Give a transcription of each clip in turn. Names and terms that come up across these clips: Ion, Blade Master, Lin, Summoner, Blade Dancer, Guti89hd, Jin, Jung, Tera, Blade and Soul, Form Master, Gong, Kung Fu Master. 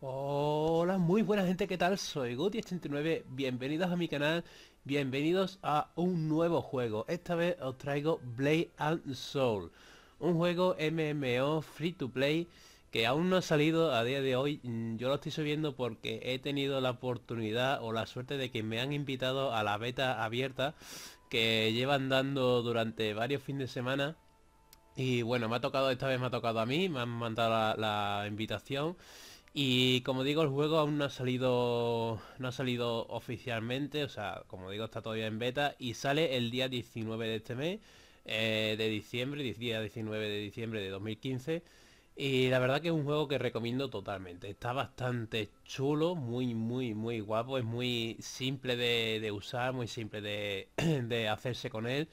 Hola, muy buena gente, ¿qué tal? Soy Guti89hd, bienvenidos a mi canal, bienvenidos a un nuevo juego. Esta vez os traigo Blade Dancer, un juego MMO free to play que aún no ha salido a día de hoy. Yo lo estoy subiendo porque he tenido la oportunidad o la suerte de que me han invitado a la beta abierta que llevan dando durante varios fines de semana. Y bueno, me ha tocado, esta vez me ha tocado a mí, me han mandado la invitación. Y como digo, el juego aún no ha salido oficialmente, o sea, como digo, está todavía en beta y sale el día 19 de este mes, de diciembre, día 19 de diciembre de 2015. Y la verdad que es un juego que recomiendo totalmente. Está bastante chulo, muy guapo, es muy simple de usar, muy simple de hacerse con él.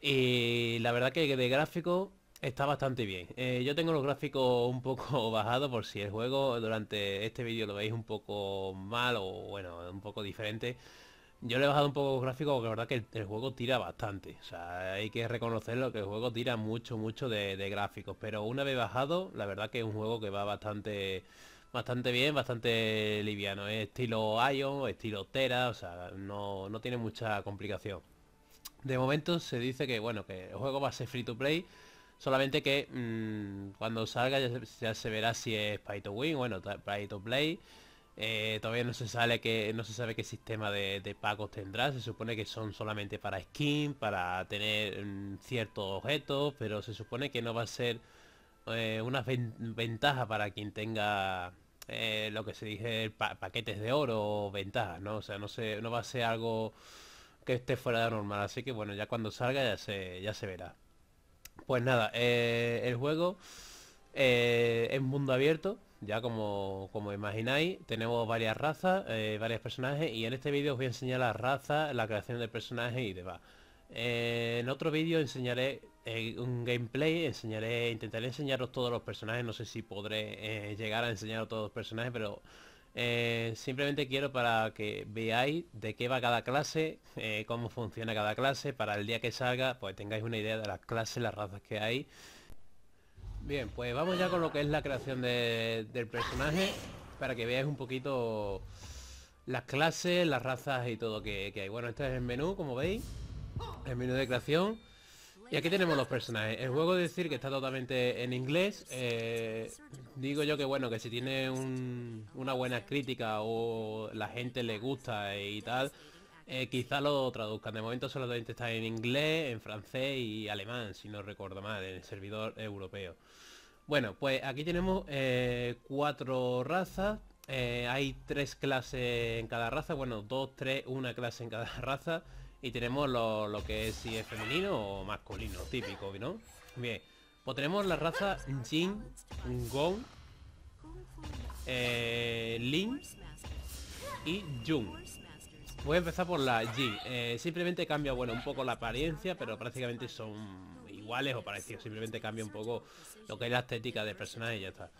Y la verdad que de gráfico está bastante bien. Yo tengo los gráficos un poco bajados por si el juego durante este vídeo lo veis un poco mal o bueno, un poco diferente. Yo le he bajado un poco los gráficos porque la verdad que el juego tira bastante. O sea, hay que reconocerlo que el juego tira mucho de gráficos. Pero una vez bajado, la verdad que es un juego que va bastante bien, bastante liviano. Es estilo Ion, estilo Tera, o sea, no tiene mucha complicación. De momento se dice que bueno, que el juego va a ser free to play. Solamente que cuando salga ya se verá si es pay to win, bueno, pay to play. Todavía no se sabe qué sistema de pagos tendrá. Se supone que son solamente para skin, para tener ciertos objetos, pero se supone que no va a ser una ventaja para quien tenga lo que se dice paquetes de oro o ventajas, ¿no? O sea, no va a ser algo que esté fuera de lo normal. Así que bueno, ya cuando salga ya se verá. Pues nada, el juego es mundo abierto, ya como imagináis. Tenemos varias razas, varios personajes, y en este vídeo os voy a enseñar las razas, la creación de personajes y demás. En otro vídeo enseñaré un gameplay, intentaré enseñaros todos los personajes. No sé si podré llegar a enseñaros todos los personajes, pero simplemente quiero para que veáis de qué va cada clase, cómo funciona cada clase, para el día que salga pues tengáis una idea de las clases, las razas que hay. Bien, pues vamos ya con lo que es la creación del personaje, para que veáis un poquito las clases, las razas y todo que hay. Bueno, este es el menú, como veis, el menú de creación. Y aquí tenemos los personajes. El juego, decir que está totalmente en inglés. Digo yo que bueno, que si tiene una buena crítica o la gente le gusta y tal, quizá lo traduzcan. De momento solamente está en inglés, en francés y alemán, si no recuerdo mal, en el servidor europeo. Bueno, pues aquí tenemos 4 razas. Hay 3 clases en cada raza. Bueno, 2, 3, 1 clase en cada raza. Y tenemos lo que es, si es femenino o masculino, típico, ¿no? Bien, pues tenemos la raza Jin, Gong, Lin y Jung. Voy a empezar por la Jin. Simplemente cambia, bueno, un poco la apariencia, pero prácticamente son iguales o parecidos. Simplemente cambia un poco lo que es la estética del personaje y ya está.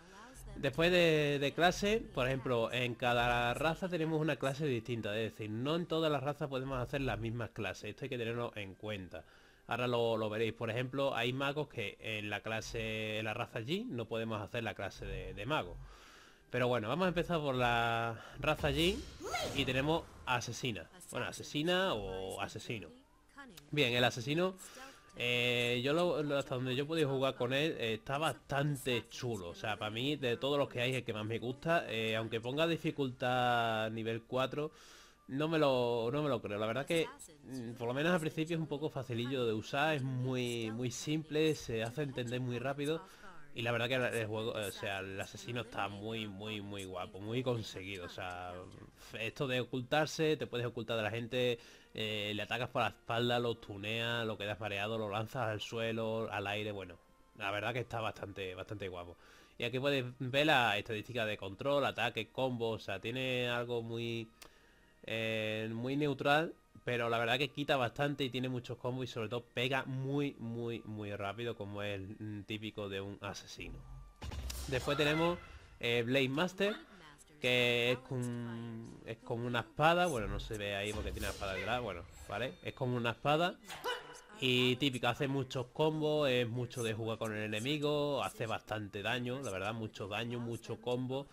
Después de clase, por ejemplo, en cada raza tenemos una clase distinta. Es decir, no en todas las razas podemos hacer las mismas clases. Esto hay que tenerlo en cuenta. Ahora lo veréis. Por ejemplo, hay magos que en la clase, en la raza Jin, no podemos hacer la clase de mago. Pero bueno, vamos a empezar por la raza Jin. Y tenemos asesina. Bueno, asesina o asesino. Bien, el asesino, yo hasta donde yo he podido jugar con él, está bastante chulo. O sea, para mí, de todos los que hay, es el que más me gusta. Aunque ponga dificultad nivel 4, no me lo creo. La verdad que, por lo menos al principio, es un poco facilillo de usar. Es muy simple, se hace entender muy rápido. Y la verdad que el juego, o sea, el asesino está muy guapo, muy conseguido. O sea, esto de ocultarse, te puedes ocultar de la gente, le atacas por la espalda, lo tuneas, lo quedas mareado, lo lanzas al suelo, al aire. Bueno, la verdad que está bastante guapo. Y aquí puedes ver la estadística de control, ataque, combo. O sea, tiene algo muy neutral, pero la verdad que quita bastante y tiene muchos combos y sobre todo pega muy rápido, como es típico de un asesino. Después tenemos Blade Master, que es como una espada. Bueno, no se ve ahí porque tiene la espada detrás. Bueno, vale, es como una espada y típica, hace muchos combos, es mucho de jugar con el enemigo, hace bastante daño, la verdad, mucho daño, mucho combo.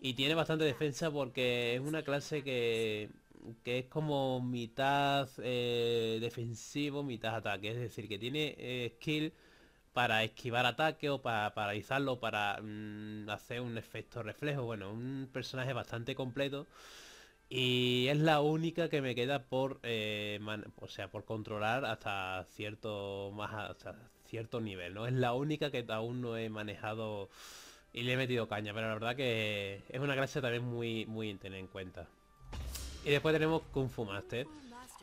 Y tiene bastante defensa porque es una clase que es como mitad defensivo, mitad ataque. Es decir, que tiene skill para esquivar ataque o para paralizarlo, para hacer un efecto reflejo. Bueno, un personaje bastante completo. Y es la única que me queda por por controlar hasta cierto nivel, ¿no? Es la única que aún no he manejado y le he metido caña, pero la verdad que es una clase también muy en tener en cuenta. Y después tenemos Kung Fu Master.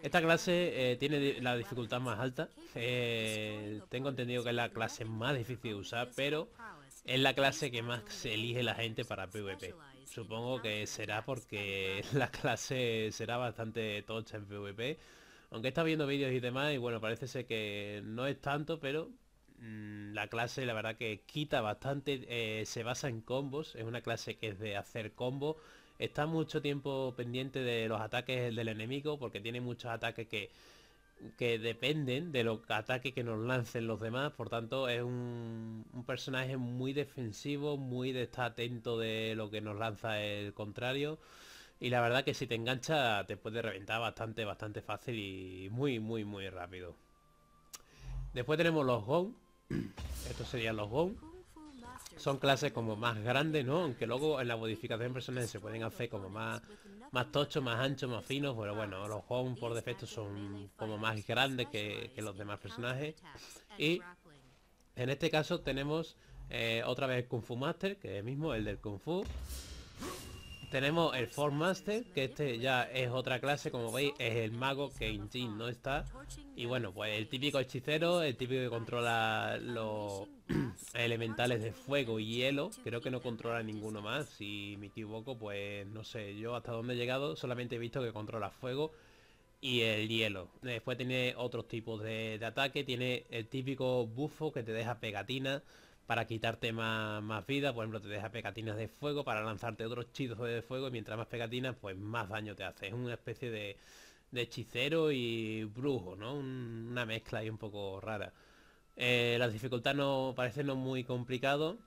Esta clase tiene la dificultad más alta. Tengo entendido que es la clase más difícil de usar, pero es la clase que más se elige la gente para PvP. Supongo que será porque la clase será bastante tocha en PvP. Aunque he estado viendo vídeos y demás y bueno, parece ser que no es tanto, pero la clase la verdad que quita bastante, se basa en combos, es una clase que es de hacer combos. Está mucho tiempo pendiente de los ataques del enemigo porque tiene muchos ataques que dependen de los ataques que nos lancen los demás. Por tanto es un personaje muy defensivo, muy de estar atento de lo que nos lanza el contrario. Y la verdad que si te engancha te puede reventar bastante fácil y muy rápido. Después tenemos los Gong. Estos serían los Gong. Son clases como más grandes, ¿no? Aunque luego en la modificación personal se pueden hacer como más tochos, más anchos, más finos. Pero bueno, los Gong por defecto son como más grandes que los demás personajes. Y en este caso tenemos otra vez el Kung Fu Master, que es el mismo, el del Kung Fu. Tenemos el Form Master, que este ya es otra clase, como veis, es el mago que en Jin no está. Y bueno, pues el típico hechicero, el típico que controla los elementales de fuego y hielo. Creo que no controla ninguno más, si me equivoco, pues no sé yo hasta dónde he llegado. Solamente he visto que controla fuego y el hielo. Después tiene otros tipos de ataque, tiene el típico bufo que te deja pegatinas para quitarte más vida. Por ejemplo, te deja pegatinas de fuego para lanzarte otros hechizos de fuego, y mientras más pegatinas, pues más daño te hace. Es una especie de hechicero y brujo, ¿no? Una mezcla ahí un poco rara. La dificultad no parece no muy complicado,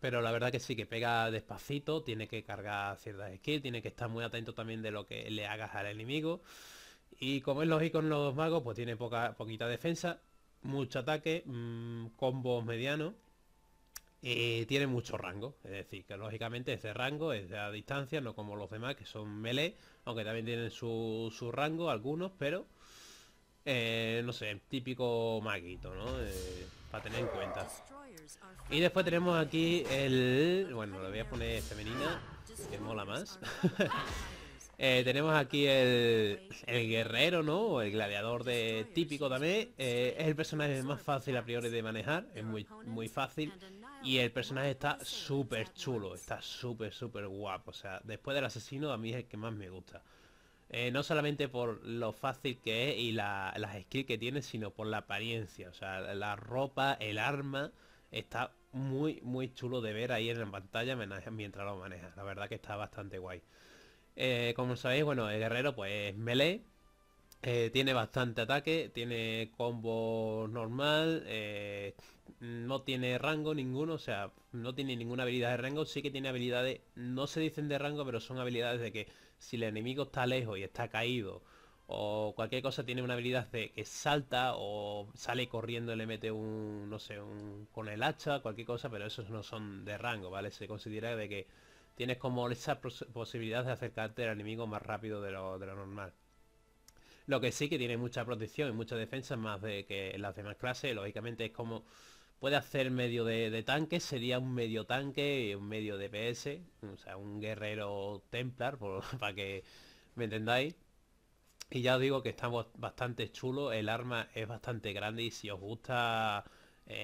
pero la verdad que sí, que pega despacito. Tiene que cargar ciertas skills, tiene que estar muy atento también de lo que le hagas al enemigo. Y como es lógico en los magos, pues tiene poquita defensa, mucho ataque, combos medianos. Tiene mucho rango, es decir, que lógicamente ese rango es a distancia, no como los demás que son melee, aunque también tienen su rango algunos, pero no sé, típico maguito, ¿no? Para tener en cuenta. Y después tenemos aquí el... bueno, le voy a poner femenina, que mola más. Tenemos aquí el guerrero, ¿no? El gladiador de típico también. Es el personaje más fácil a priori de manejar. Es muy fácil. Y el personaje está súper chulo. Está súper guapo. O sea, después del asesino a mí es el que más me gusta. No solamente por lo fácil que es y las skills que tiene, sino por la apariencia. O sea, la ropa, el arma. Está muy chulo de ver ahí en la pantalla mientras lo manejas. La verdad que está bastante guay. Como sabéis, bueno, el guerrero pues es melee, tiene bastante ataque, tiene combo normal, no tiene rango ninguno, o sea, no tiene ninguna habilidad de rango. Sí que tiene habilidades, no se dicen de rango, pero son habilidades de que si el enemigo está lejos y está caído o cualquier cosa, tiene una habilidad de que salta o sale corriendo y le mete un, no sé, con el hacha, cualquier cosa, pero esos no son de rango, ¿vale? Se considera de que tienes como esa posibilidad de acercarte al enemigo más rápido de lo normal. Lo que sí que tiene mucha protección y mucha defensa, más de que en las demás clases. Lógicamente es como... puede hacer medio de tanque, sería un medio tanque y un medio DPS. O sea, un guerrero templar, para que me entendáis. Y ya os digo que está bastante chulo. El arma es bastante grande y si os gusta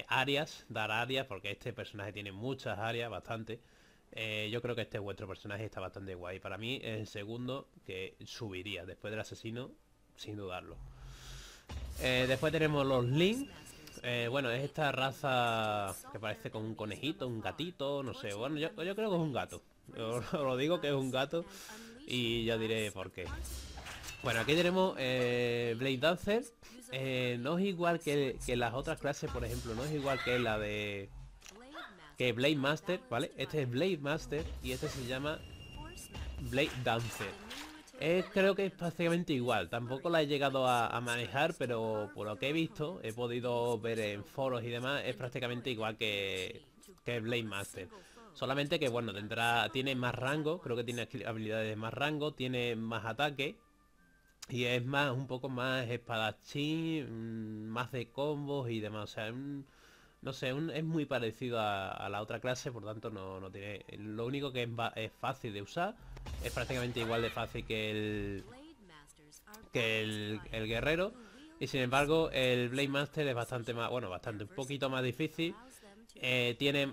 áreas, dar áreas, porque este personaje tiene muchas áreas, bastante... yo creo que este vuestro personaje está bastante guay. Para mí es el segundo que subiría después del asesino, sin dudarlo. Después tenemos los Lin. Bueno, es esta raza que parece con un conejito, un gatito, no sé. Bueno, yo creo que es un gato. Os lo digo que es un gato y ya diré por qué. Bueno, aquí tenemos Blade Dancer. No es igual que las otras clases, por ejemplo. No es igual que la de... que Blade Master, ¿vale? Este es Blade Master y este se llama Blade Dancer. Creo que es prácticamente igual, tampoco la he llegado a manejar, pero por lo que he visto, he podido ver en foros y demás, es prácticamente igual que Blade Master. Solamente que bueno, tiene más rango, creo que tiene habilidades de más rango, tiene más ataque y es más, un poco más espadachín, más de combos y demás. O sea, no sé, es muy parecido a la otra clase, por tanto no tiene... Lo único que es fácil de usar, es prácticamente igual de fácil que el guerrero. Y sin embargo, el Blade Master es bastante más... Bueno, un poquito más difícil. Tiene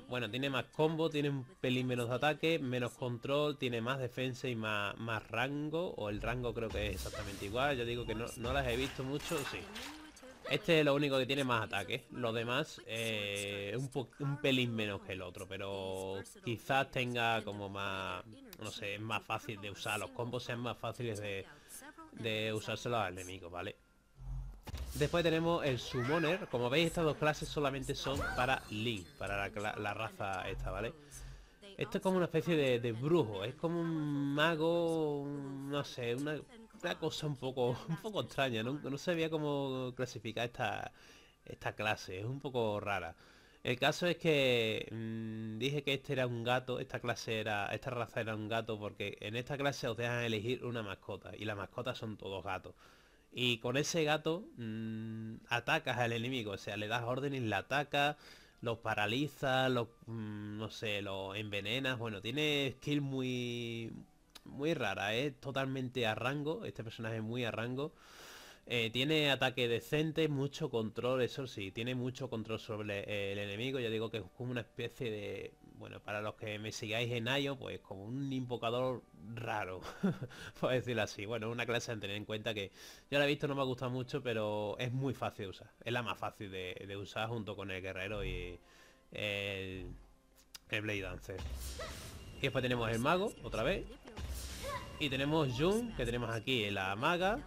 más combo, tiene un pelín menos de ataque, menos control, tiene más defensa y más rango. O el rango creo que es exactamente igual, yo digo que no las he visto mucho, sí. Este es lo único que tiene más ataques. Los demás, un pelín menos que el otro, pero quizás tenga como más, no sé, es más fácil de usar. Los combos sean más fáciles de usárselos al enemigo, ¿vale? Después tenemos el Summoner. Como veis, estas dos clases solamente son para Lin, para la raza esta, ¿vale? Esto es como una especie de brujo, es como un mago, no sé, una cosa un poco extraña, no sabía cómo clasificar esta clase, es un poco rara. El caso es que dije que este era un gato, esta raza era un gato porque en esta clase os dejan elegir una mascota y las mascotas son todos gatos. Y con ese gato atacas al enemigo, o sea, le das órdenes, le atacas, los paraliza, no sé, los envenenas. Bueno, tiene skill muy rara, es totalmente a rango. Este personaje es muy a rango. Tiene ataque decente, mucho control, eso sí, tiene mucho control sobre el enemigo. Ya digo que es como una especie de... Bueno, para los que me sigáis en Ion, pues como un invocador raro, por decirlo así. Bueno, una clase a tener en cuenta que yo la he visto, no me ha gustado mucho, pero es muy fácil de usar. Es la más fácil de usar junto con el guerrero y el Blade Dancer. Y después tenemos el mago, otra vez. Y tenemos Jung, que tenemos aquí la maga.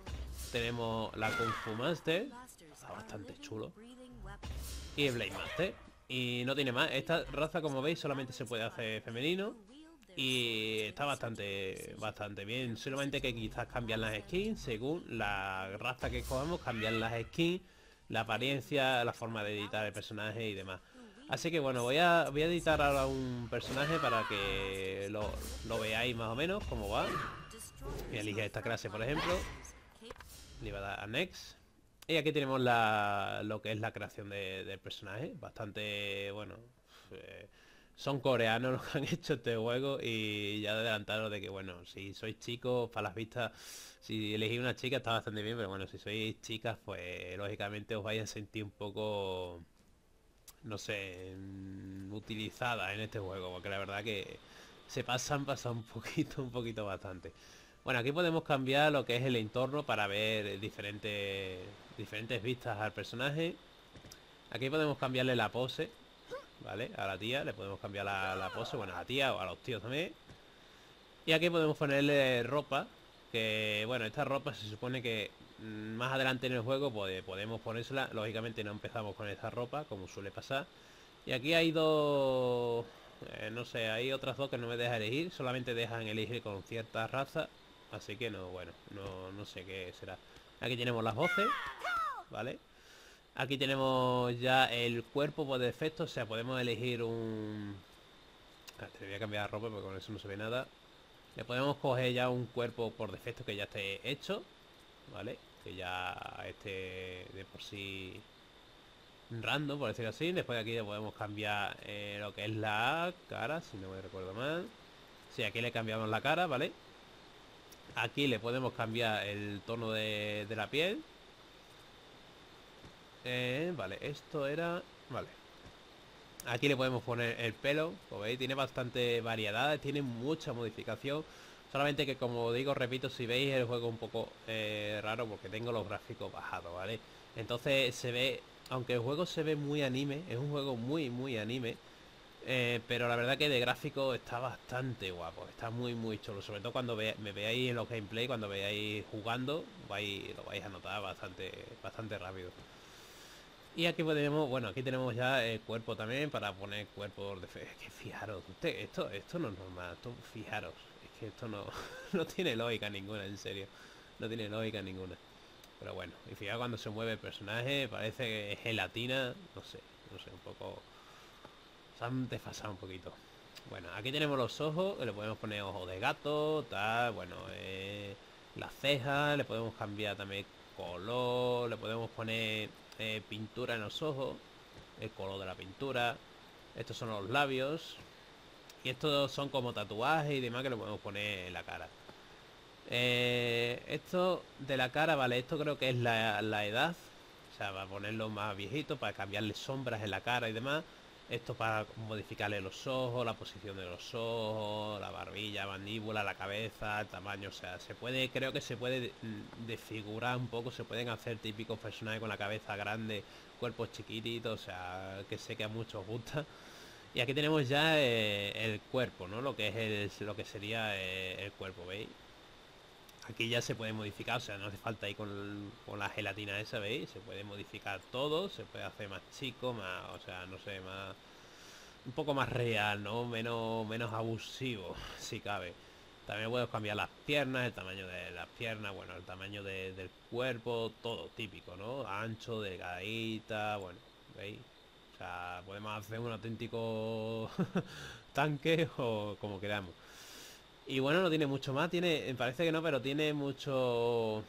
Tenemos la Kung Fu Master, está bastante chulo. Y el Blade Master. Y no tiene más. Esta raza, como veis, solamente se puede hacer femenino. Y está bastante bien. Solamente que quizás cambian las skins. Según la raza que escogamos, cambian las skins, la apariencia, la forma de editar el personaje y demás. Así que bueno, voy a editar ahora un personaje para que lo veáis más o menos cómo va. Voy a elegir esta clase, por ejemplo. Le iba a dar a Next. Y aquí tenemos lo que es la creación del personaje. Bastante, bueno, son coreanos los que han hecho este juego. Y ya adelantaros de que, bueno, si sois chicos, para las vistas, si elegís una chica está bastante bien. Pero bueno, si sois chicas, pues lógicamente os vais a sentir un poco, no sé, utilizadas en este juego. Porque la verdad que se pasan un poquito bastante. Bueno, aquí podemos cambiar lo que es el entorno para ver diferentes vistas al personaje. Aquí podemos cambiarle la pose, ¿vale? A la tía le podemos cambiar la pose, bueno, a la tía o a los tíos también. Y aquí podemos ponerle ropa, que bueno, esta ropa se supone que más adelante en el juego podemos ponérsela. Lógicamente no empezamos con esta ropa, como suele pasar. Y aquí hay dos... no sé, hay otras dos que no me deja elegir, solamente dejan elegir con cierta raza. Así que no, bueno, no sé qué será. Aquí tenemos las voces, ¿vale? Aquí tenemos ya el cuerpo por defecto, o sea, podemos elegir un... Te voy a cambiar la ropa porque con eso no se ve nada. Le podemos coger ya un cuerpo por defecto que ya esté hecho, ¿vale? Que ya esté de por sí random, por decirlo así. Después de aquí le podemos cambiar lo que es la cara, si no me recuerdo mal. Sí, aquí le cambiamos la cara, ¿vale? Aquí le podemos cambiar el tono de la piel. Vale, esto era... Vale. Aquí le podemos poner el pelo, como veis, tiene bastante variedades, tiene mucha modificación. Solamente que, como digo, repito, si veis el juego un poco raro porque tengo los gráficos bajados, ¿vale? Entonces se ve... Aunque el juego se ve muy anime, es un juego muy anime, pero la verdad que de gráfico está bastante guapo, está muy chulo. Sobre todo cuando me veáis en los gameplay, cuando veáis jugando, lo vais a notar bastante rápido. Y aquí tenemos, bueno, aquí tenemos ya el cuerpo también para poner cuerpo de fe. Es que fijaros, usted, esto no es normal, esto, fijaros, es que esto no tiene lógica ninguna, en serio. No tiene lógica ninguna. Pero bueno, y fijaos cuando se mueve el personaje, parece gelatina, no sé, un poco... se han desfasado un poquito. Bueno, aquí tenemos los ojos, que le podemos poner ojos de gato, tal, bueno, las cejas, le podemos cambiar también color, le podemos poner pintura en los ojos, el color de la pintura. Estos son los labios. Y estos son como tatuajes y demás que le podemos poner en la cara. Esto de la cara, vale, esto creo que es la edad. O sea, para ponerlo más viejito, para cambiarle sombras en la cara y demás. Esto para modificarle los ojos, la posición de los ojos, la barbilla, mandíbula, la cabeza, el tamaño. O sea, se puede, creo que se puede desfigurar un poco. Se pueden hacer típicos personajes con la cabeza grande, cuerpos chiquititos. O sea, que sé que a muchos gusta. Y aquí tenemos ya el cuerpo, ¿no? Lo que es lo que sería el cuerpo, ¿veis? Aquí ya se puede modificar, o sea, no hace falta ir con la gelatina esa, ¿veis? Se puede modificar todo, se puede hacer más chico, más, o sea, no sé, más... un poco más real, ¿no? Menos abusivo, si cabe. También puedo cambiar las piernas, el tamaño de las piernas, bueno, el tamaño del cuerpo, todo típico, ¿no? Ancho, delgadita, bueno, ¿veis? O sea, podemos hacer un auténtico tanque o como queramos. Y bueno, no tiene mucho más, tiene, parece que no, pero tiene mucho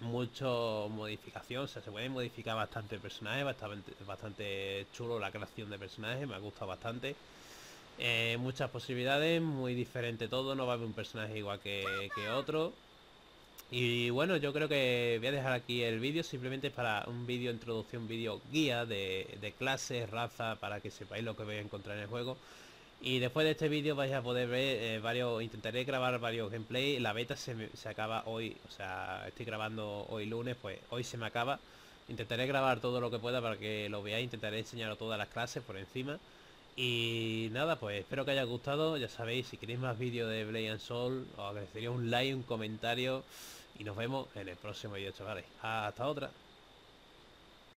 modificación. O sea, se puede modificar bastante el personaje, bastante chulo la creación de personajes, me ha gustado bastante. Muchas posibilidades, muy diferente todo, no va a haber un personaje igual que otro. Y bueno, yo creo que voy a dejar aquí el vídeo, simplemente para un vídeo introducción, vídeo guía de clases, raza, para que sepáis lo que vais a encontrar en el juego. Y después de este vídeo vais a poder ver varios... intentaré grabar varios gameplays. La beta se acaba hoy. O sea, estoy grabando hoy lunes, pues hoy se me acaba. Intentaré grabar todo lo que pueda para que lo veáis. Intentaré enseñaros todas las clases por encima. Y nada, pues espero que haya gustado. Ya sabéis, si queréis más vídeos de Blade Soul, os agradecería un like, un comentario. Y nos vemos en el próximo vídeo, chavales. Hasta otra.